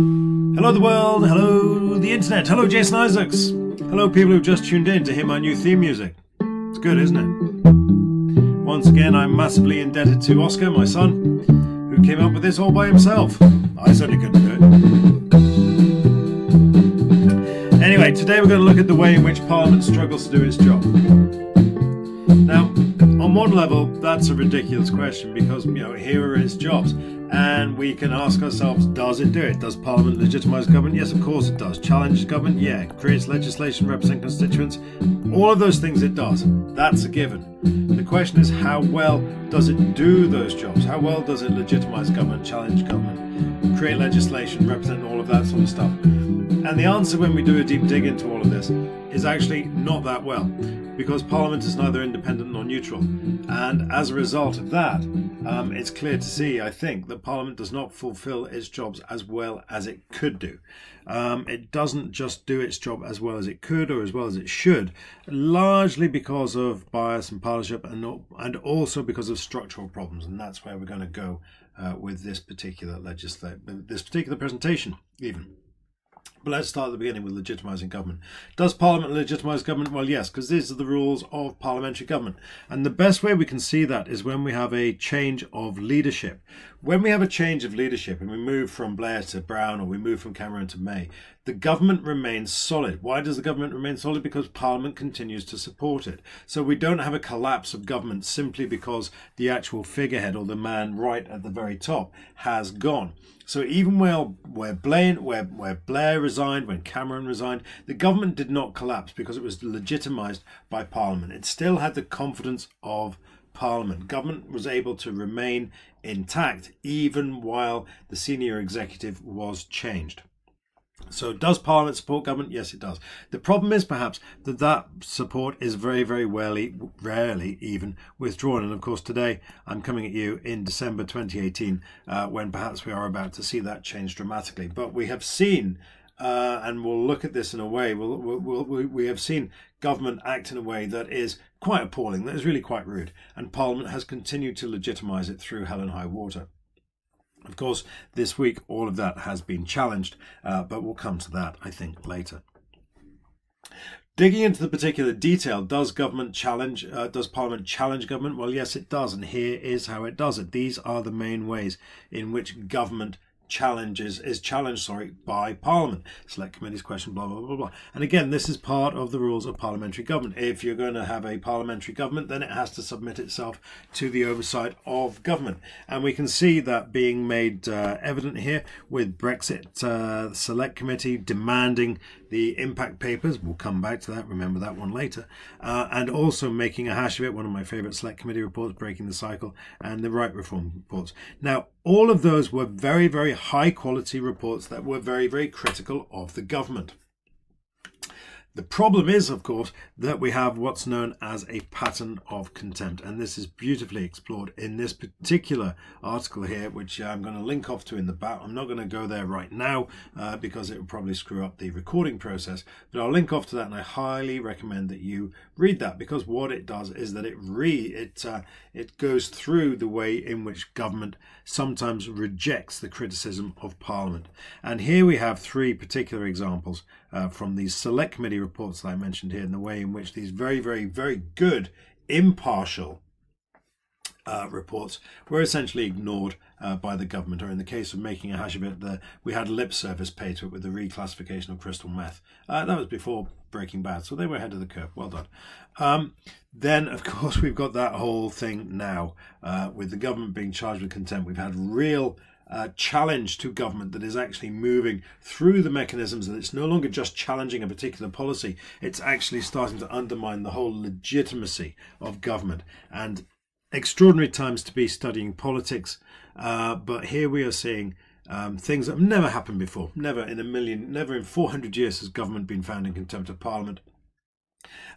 Hello the world, hello the internet, hello Jason Isaacs, hello people who've just tuned in to hear my new theme music. It's good, isn't it? Once again, I'm massively indebted to Oscar, my son, who came up with this all by himself. I certainly couldn't do it. Anyway, today we're going to look at the way in which Parliament struggles to do its job. Now, on one level, that's a ridiculous question because, you know, here are its jobs. And we can ask ourselves, does it do it? Does Parliament legitimise government? Yes, of course it does. Challenges government? Yeah. Creates legislation, represents constituents? All of those things it does. That's a given. The question is, how well does it do those jobs? How well does it legitimise government, challenge government, create legislation, represent all of that sort of stuff? And the answer, when we do a deep dig into all of this, is actually not that well, because Parliament is neither independent nor neutral. And as a result of that, it's clear to see, I think, that Parliament does not fulfil its jobs as well as it could do. It doesn't just do its job as well as it could or as well as it should, largely because of bias and partisanship and also because of structural problems. And that's where we're going to go with this particular presentation even. But let's start at the beginning with legitimising government. Does Parliament legitimise government? Well, yes, because these are the rules of parliamentary government. And the best way we can see that is when we have a change of leadership. When we have a change of leadership and we move from Blair to Brown, or we move from Cameron to May, the government remains solid. Why does the government remain solid? Because Parliament continues to support it. So we don't have a collapse of government simply because the actual figurehead or the man right at the very top has gone. So even where Blair resigned, when Cameron resigned, the government did not collapse because it was legitimised by Parliament. It still had the confidence of Parliament. Government was able to remain intact even while the senior executive was changed. So does Parliament support government? Yes, it does. The problem is perhaps that that support is very, very rarely even withdrawn. And of course, today I'm coming at you in December 2018, when perhaps we are about to see that change dramatically. But we have seen, and we'll look at this in a way, we have seen government act in a way that is quite appalling, that is really quite rude. And Parliament has continued to legitimise it through hell and high water. Of course, this week, all of that has been challenged, but we'll come to that, I think, later. Digging into the particular detail, does Parliament challenge government? Well, yes, it does, and here is how it does it. These are the main ways in which government is challenged by Parliament. Select committees, question, blah, blah, blah, blah. And again, this is part of the rules of parliamentary government. If you're going to have a parliamentary government, then it has to submit itself to the oversight of government. And we can see that being made evident here with Brexit Select Committee demanding the impact papers. We'll come back to that, remember that one later. And also making a hash of it, one of my favourite Select Committee reports, Breaking the Cycle, and the Right Reform reports. Now, all of those were very, very high quality reports that were very, very critical of the government. The problem is, of course, that we have what's known as a pattern of contempt. And this is beautifully explored in this particular article here, which I'm going to link off to in the back. I'm not going to go there right now because it will probably screw up the recording process. But I'll link off to that, and I highly recommend that you read that, because what it does is that it goes through the way in which government sometimes rejects the criticism of Parliament. And here we have three particular examples from these Select Committee reports that I mentioned here, and the way in which these very, very, very good, impartial reports were essentially ignored by the government, or in the case of making a hash of it, we had lip service paid to it with the reclassification of crystal meth. That was before Breaking Bad, so they were ahead of the curve. Well done. Then, of course, we've got that whole thing now with the government being charged with contempt. We've had real challenge to government that is actually moving through the mechanisms, and it's no longer just challenging a particular policy, it's actually starting to undermine the whole legitimacy of government. And extraordinary times to be studying politics, but here we are seeing things that have never happened before. Never in a million, never in 400 years has government been found in contempt of Parliament.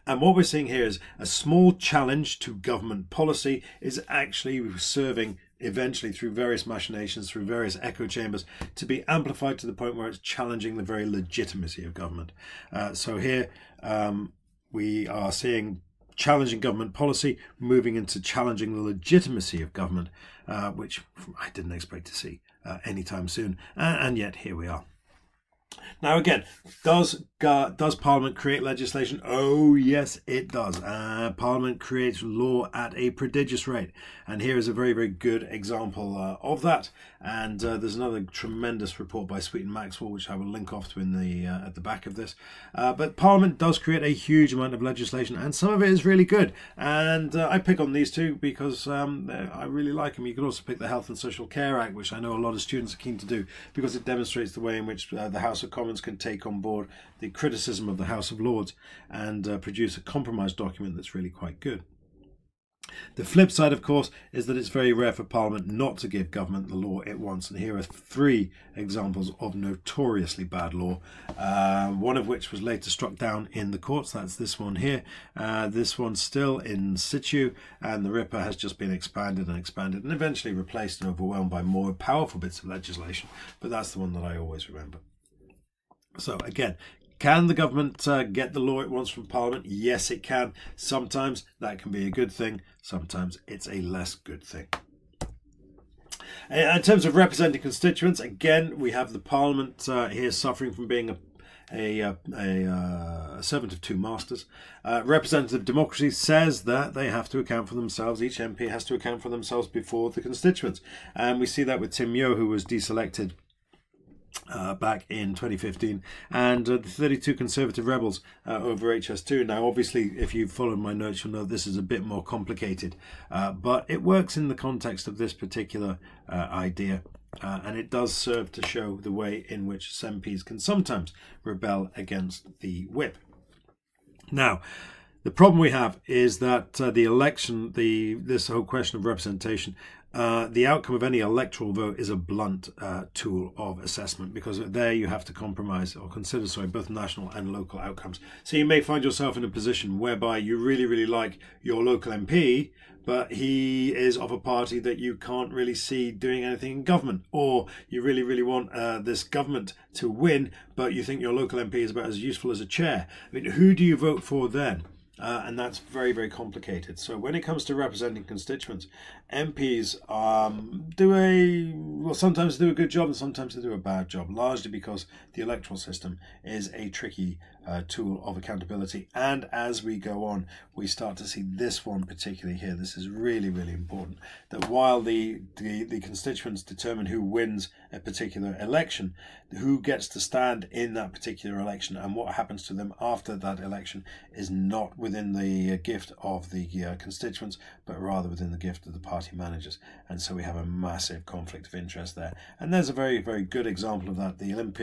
And what we're seeing here is a small challenge to government policy is actually serving eventually, through various machinations, through various echo chambers, to be amplified to the point where it's challenging the very legitimacy of government. So here we are seeing challenging government policy moving into challenging the legitimacy of government, which I didn't expect to see anytime soon. And yet here we are. Now, again, does Parliament create legislation? Oh, yes, it does. Parliament creates law at a prodigious rate. And here is a very, very good example of that. And there's another tremendous report by Sweet and Maxwell, which I will link off to in the, at the back of this. But Parliament does create a huge amount of legislation, and some of it is really good. And I pick on these two because I really like them. You can also pick the Health and Social Care Act, which I know a lot of students are keen to do, because it demonstrates the way in which the House of Commons can take on board the criticism of the House of Lords and produce a compromise document that's really quite good. The flip side, of course, is that it's very rare for Parliament not to give government the law it wants. And here are three examples of notoriously bad law, one of which was later struck down in the courts. That's this one here. This one's still in situ, and the Ripper has just been expanded and expanded and eventually replaced and overwhelmed by more powerful bits of legislation. But that's the one that I always remember. So again, can the government get the law it wants from Parliament? Yes, it can. Sometimes that can be a good thing. Sometimes it's a less good thing. In terms of representing constituents, again, we have the Parliament here suffering from being a servant of two masters. Representative democracy says that they have to account for themselves. Each MP has to account for themselves before the constituents. And we see that with Tim Yeo, who was deselected back in 2015, and the 32 Conservative rebels over HS2. Now, obviously, if you've followed my notes, you'll know this is a bit more complicated, but it works in the context of this particular idea, and it does serve to show the way in which MPs can sometimes rebel against the whip. Now, the problem we have is that the election, this whole question of representation, the outcome of any electoral vote is a blunt tool of assessment, because there you have to compromise or consider, sorry, both national and local outcomes. So you may find yourself in a position whereby you really, really like your local MP, but he is of a party that you can't really see doing anything in government, or you really, really want this government to win, but you think your local MP is about as useful as a chair. I mean, who do you vote for then? And that's very, very complicated. So when it comes to representing constituents, MPs sometimes do a good job and sometimes they do a bad job, largely because the electoral system is a tricky tool of accountability. And as we go on, we start to see this one particularly here. This is really, really important, that while the constituents determine who wins a particular election, who gets to stand in that particular election and what happens to them after that election is not within the gift of the constituents, but rather within the gift of the party managers. And so we have a massive conflict of interest there. And there's a very, very good example of that. The Lib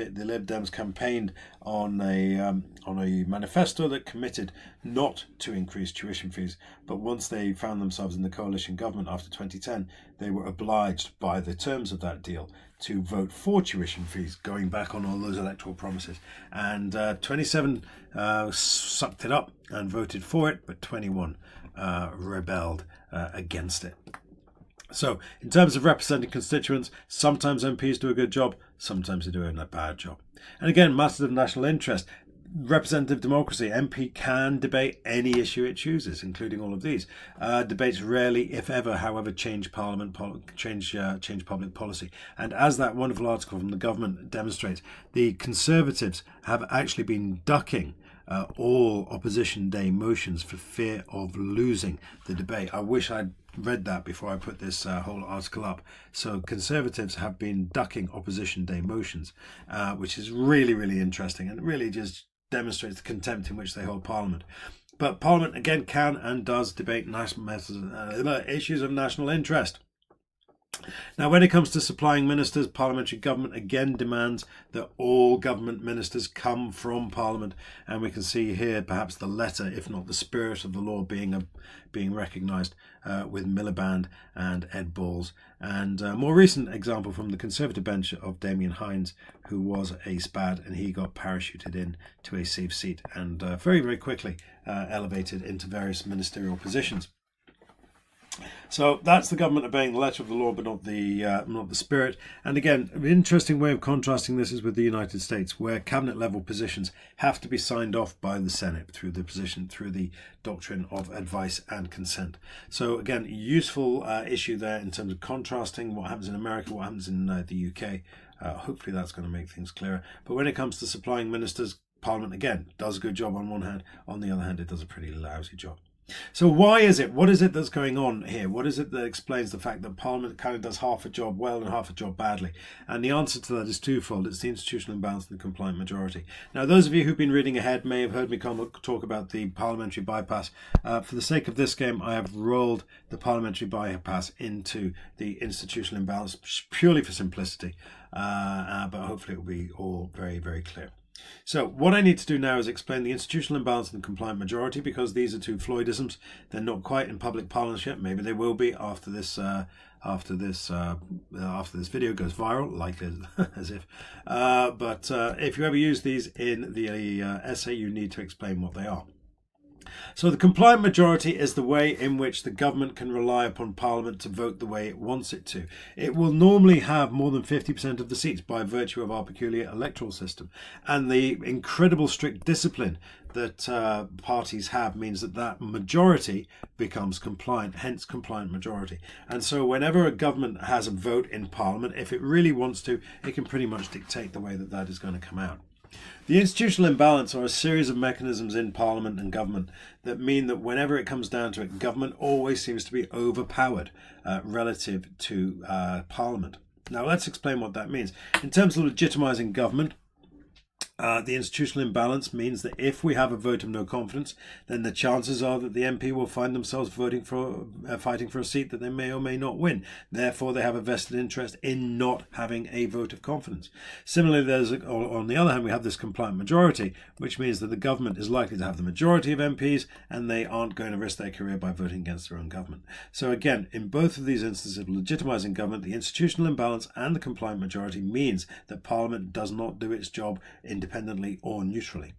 Dems campaigned on a manifesto that committed not to increase tuition fees, but once they found themselves in the coalition government after 2010, they were obliged by the terms of that deal to vote for tuition fees, going back on all those electoral promises. And 27 sucked it up and voted for it, but 21 rebelled against it. So in terms of representing constituents, sometimes MPs do a good job, sometimes they do a bad job. And again, matters of national interest. Representative democracy, MP can debate any issue it chooses, including all of these. Debates rarely, if ever, however, change Parliament, change public policy. And as that wonderful article from the government demonstrates, the Conservatives have actually been ducking all opposition day motions for fear of losing the debate. I wish I'd read that before I put this whole article up. So Conservatives have been ducking opposition day motions, which is really, really interesting, and really just demonstrates the contempt in which they hold Parliament. But Parliament, again, can and does debate national issues of national interest. Now, when it comes to supplying ministers, parliamentary government again demands that all government ministers come from Parliament, and we can see here perhaps the letter, if not the spirit of the law, being recognised with Miliband and Ed Balls, and a more recent example from the Conservative bench of Damian Hinds, who was a SPAD, and he got parachuted in to a safe seat and very, very quickly elevated into various ministerial positions. So that's the government obeying the letter of the law, but not the spirit. And again, an interesting way of contrasting this is with the United States, where cabinet level positions have to be signed off by the Senate through the doctrine of advice and consent. So again, useful issue there in terms of contrasting what happens in America, what happens in the UK, Hopefully that's going to make things clearer. But when it comes to supplying ministers, Parliament, again, does a good job on one hand. On the other hand, it does a pretty lousy job. So why is it? What is it that's going on here? What is it that explains the fact that Parliament kind of does half a job well and half a job badly? And the answer to that is twofold. It's the institutional imbalance and the compliant majority. Now, those of you who've been reading ahead may have heard me talk about the parliamentary bypass. For the sake of this game, I have rolled the parliamentary bypass into the institutional imbalance purely for simplicity. But hopefully it will be all very, very clear. So what I need to do now is explain the institutional imbalance and the compliant majority, because these are two Floydisms. They're not quite in public parlance yet. Maybe they will be after this video goes viral, likely as if. But if you ever use these in the essay, you need to explain what they are. So the compliant majority is the way in which the government can rely upon Parliament to vote the way it wants it to. It will normally have more than 50% of the seats by virtue of our peculiar electoral system. And the incredible strict discipline that parties have means that that majority becomes compliant, hence compliant majority. And so whenever a government has a vote in Parliament, if it really wants to, it can pretty much dictate the way that that is going to come out. The institutional imbalance are a series of mechanisms in Parliament and government that mean that whenever it comes down to it, government always seems to be overpowered relative to Parliament. Now, let's explain what that means. In terms of legitimising government, the institutional imbalance means that if we have a vote of no confidence, then the chances are that the MP will find themselves fighting for a seat that they may or may not win. Therefore, they have a vested interest in not having a vote of confidence. Similarly, on the other hand, we have this compliant majority, which means that the government is likely to have the majority of MPs, and they aren't going to risk their career by voting against their own government. So again, in both of these instances of legitimising government, the institutional imbalance and the compliant majority means that Parliament does not do its job independently or neutrally.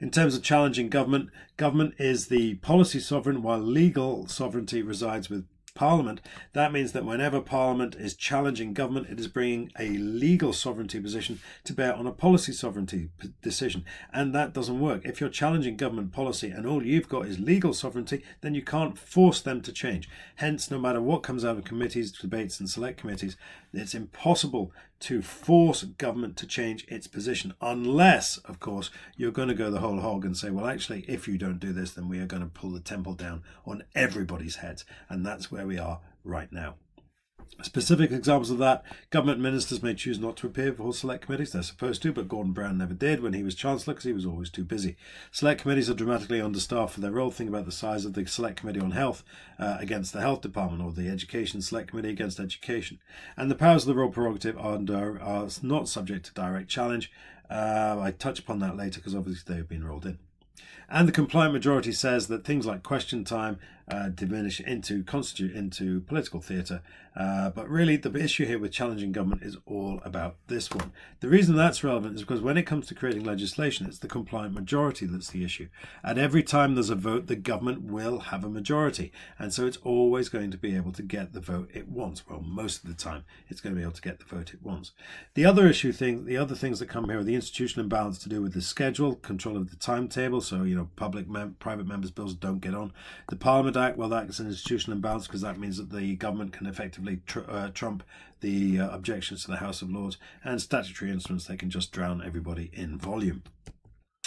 In terms of challenging government, government is the policy sovereign while legal sovereignty resides with Parliament. That means that whenever Parliament is challenging government, it is bringing a legal sovereignty position to bear on a policy sovereignty decision. And that doesn't work. If you're challenging government policy and all you've got is legal sovereignty, then you can't force them to change. Hence, no matter what comes out of committees, debates and select committees, it's impossible to force government to change its position, unless, of course, you're going to go the whole hog and say, well, actually, if you don't do this, then we are going to pull the temple down on everybody's heads. And that's where we are right now. Specific examples of that: government ministers may choose not to appear before select committees. They're supposed to, but Gordon Brown never did when he was Chancellor because he was always too busy. Select committees are dramatically understaffed for their role. Think about the size of the Select Committee on Health against the Health Department, or the Education Select Committee against Education. And the powers of the royal prerogative are not subject to direct challenge. I touch upon that later because obviously they've been rolled in. And the compliant majority says that things like question time diminish constitute into political theatre. But really, the issue here with challenging government is all about this one. The reason that's relevant is because when it comes to creating legislation, it's the compliant majority that's the issue. At every time there's a vote, the government will have a majority. And so it's always going to be able to get the vote it wants. Well, most of the time, it's going to be able to get the vote it wants. The other things that come here are the institutional imbalance to do with the schedule, control of the timetable. So, you know, private members' bills don't get on. The Parliament Act, well, that's an institutional imbalance because that means that the government can effectively trump the objections to the House of Lords, and statutory instruments, they can just drown everybody in volume.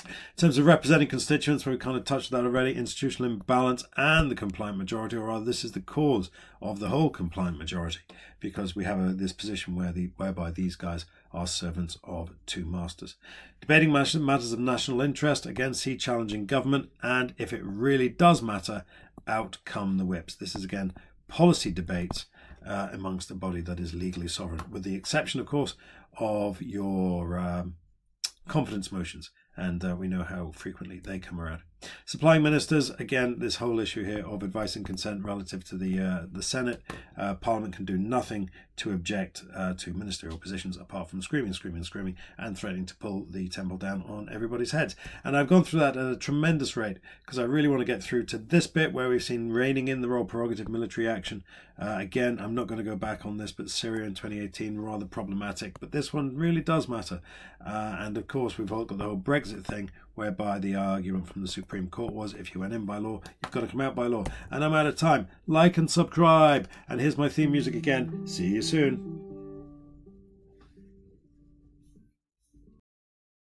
In terms of representing constituents, we kind of touched that already, institutional imbalance and the compliant majority, or rather this is the cause of the whole compliant majority, because we have this position whereby these guys are servants of two masters. Debating matters of national interest, again, see challenging government, and if it really does matter, out come the whips. This is again policy debates amongst the body that is legally sovereign, with the exception, of course, of your confidence motions. And we know how frequently they come around. Supplying ministers, again, this whole issue here of advice and consent relative to the Senate. Parliament can do nothing to object to ministerial positions apart from screaming, screaming, screaming, and threatening to pull the temple down on everybody's heads. And I've gone through that at a tremendous rate because I really want to get through to this bit where we've seen reining in the royal prerogative, military action. Again, I'm not going to go back on this, but Syria in 2018, rather problematic. But this one really does matter. And of course, we've all got the whole Brexit thing, whereby the argument from the Supreme Court was, if you went in by law, you've got to come out by law. And I'm out of time. Like and subscribe. And here's my theme music again. See you soon.